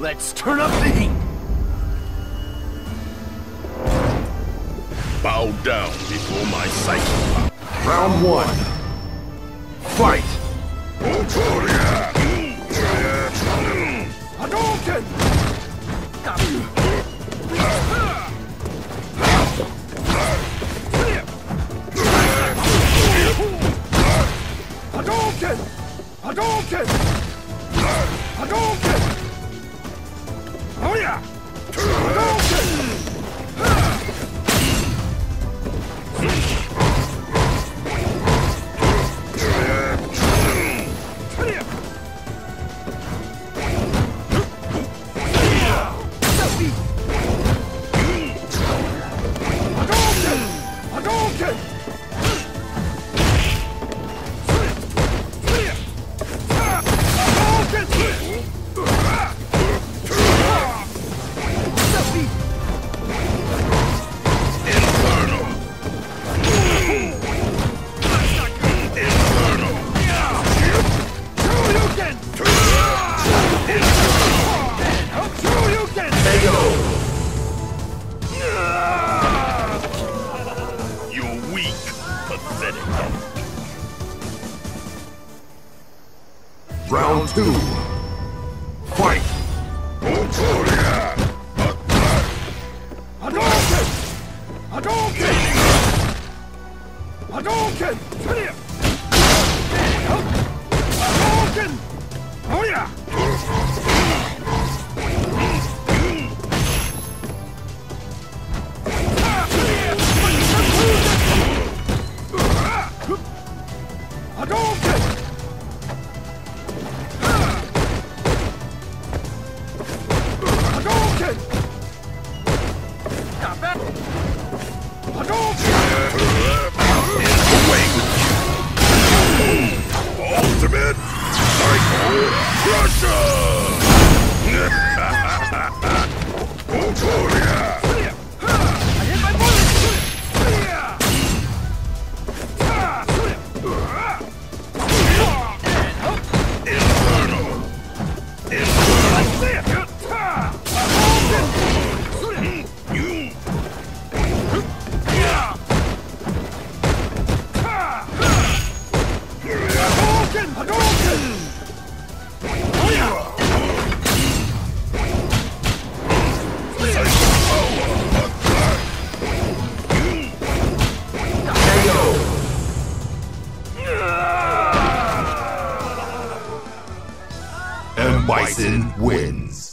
Let's turn up the heat! Bow down before my sight. Round one. Fight! Hadoken! Hadoken! Hadoken! Oh yeah! Hadoken! Round two. Fight! Hadoken! Hadoken! Hadoken! Hadoken! Oh yeah! Hadoken! M. Bison wins.